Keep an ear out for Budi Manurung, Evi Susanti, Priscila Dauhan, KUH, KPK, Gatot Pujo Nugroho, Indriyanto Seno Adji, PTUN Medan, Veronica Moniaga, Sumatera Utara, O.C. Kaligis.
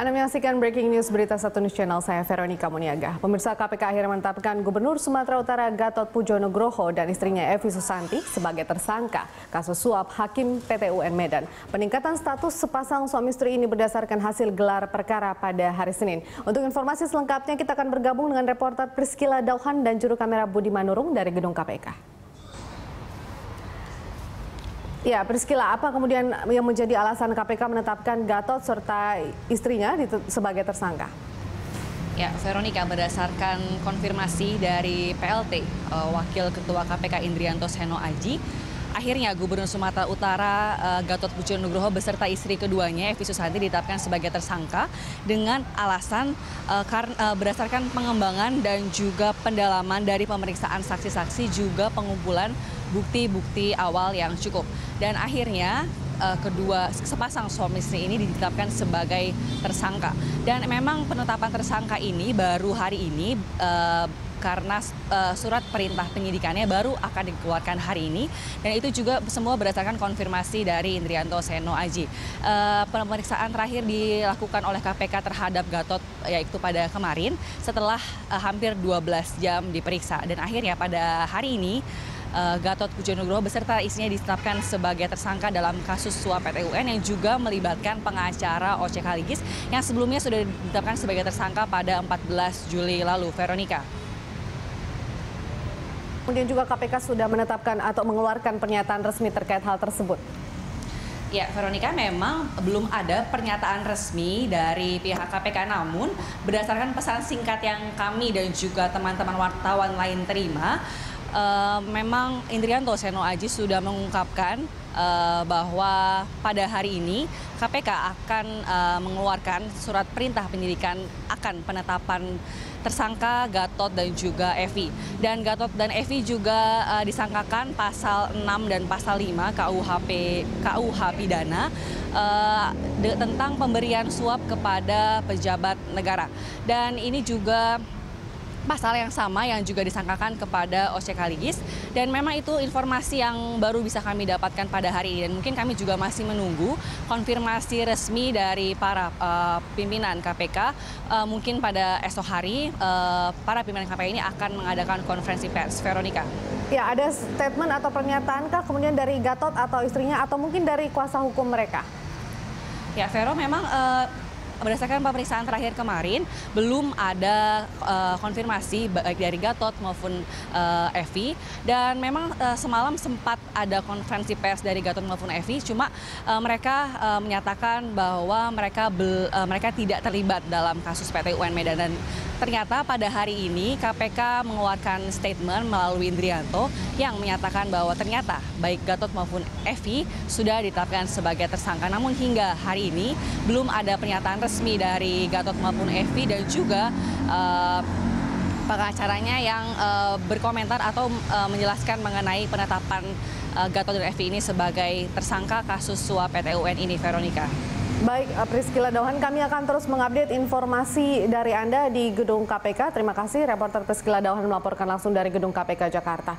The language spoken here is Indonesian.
Anda menyaksikan Breaking News Berita 1 News Channel, saya Veronica Moniaga. Pemirsa, KPK akhirnya menetapkan Gubernur Sumatera Utara Gatot Pujo Nugroho dan istrinya Evi Susanti sebagai tersangka kasus suap Hakim PTUN Medan. Peningkatan status sepasang suami istri ini berdasarkan hasil gelar perkara pada hari Senin. Untuk informasi selengkapnya kita akan bergabung dengan reporter Priscila Dauhan dan juru kamera Budi Manurung dari gedung KPK. Ya, Priscila, apa kemudian yang menjadi alasan KPK menetapkan Gatot serta istrinya sebagai tersangka? Ya, Veronica, berdasarkan konfirmasi dari PLT, Wakil Ketua KPK Indriyanto Seno Adji, akhirnya Gubernur Sumatera Utara Gatot Pujo Nugroho beserta istri keduanya Evi Susanti ditetapkan sebagai tersangka dengan alasan berdasarkan pengembangan dan juga pendalaman dari pemeriksaan saksi-saksi juga pengumpulan bukti-bukti awal yang cukup. Dan akhirnya kedua sepasang suami istri ini ditetapkan sebagai tersangka. Dan memang penetapan tersangka ini baru hari ini karena surat perintah penyidikannya baru akan dikeluarkan hari ini, dan itu juga semua berdasarkan konfirmasi dari Indriyanto Seno Adji. Pemeriksaan terakhir dilakukan oleh KPK terhadap Gatot yaitu pada kemarin setelah hampir 12 jam diperiksa, dan akhirnya pada hari ini Gatot Pujo Nugroho beserta istrinya ditetapkan sebagai tersangka dalam kasus suap PTUN yang juga melibatkan pengacara O.C. Kaligis yang sebelumnya sudah ditetapkan sebagai tersangka pada 14 Juli lalu, Veronica. Kemudian juga KPK sudah menetapkan atau mengeluarkan pernyataan resmi terkait hal tersebut. Ya, Veronica, memang belum ada pernyataan resmi dari pihak KPK, namun berdasarkan pesan singkat yang kami dan juga teman-teman wartawan lain terima, memang Indriyanto Seno Adji sudah mengungkapkan bahwa pada hari ini KPK akan mengeluarkan surat perintah penyidikan akan penetapan tersangka Gatot dan juga Evi. Dan Gatot dan Evi juga disangkakan pasal 6 dan pasal 5 KUH pidana tentang pemberian suap kepada pejabat negara. Dan ini juga pasal yang sama yang juga disangkakan kepada O.C. Kaligis, dan memang itu informasi yang baru bisa kami dapatkan pada hari ini, dan mungkin kami juga masih menunggu konfirmasi resmi dari para pimpinan KPK. Mungkin pada esok hari para pimpinan KPK ini akan mengadakan konferensi pers, Veronica. Ya, ada statement atau pernyataan kah kemudian dari Gatot atau istrinya atau mungkin dari kuasa hukum mereka? Ya, Vero, memang berdasarkan pemeriksaan terakhir kemarin, belum ada konfirmasi baik dari Gatot maupun Evi. Dan memang semalam sempat ada konferensi pers dari Gatot maupun Evi, cuma mereka menyatakan bahwa mereka tidak terlibat dalam kasus PTUN Medan. Dan ternyata pada hari ini KPK mengeluarkan statement melalui Indriyanto yang menyatakan bahwa ternyata baik Gatot maupun Evi sudah ditetapkan sebagai tersangka. Namun hingga hari ini belum ada pernyataan resmi dari Gatot maupun Evi dan juga pengacaranya yang berkomentar atau menjelaskan mengenai penetapan Gatot dan Evi ini sebagai tersangka kasus suap PTUN ini, Veronica. Baik, Priscila Dauhan, kami akan terus mengupdate informasi dari Anda di gedung KPK. Terima kasih, reporter Priscila Dauhan melaporkan langsung dari gedung KPK Jakarta.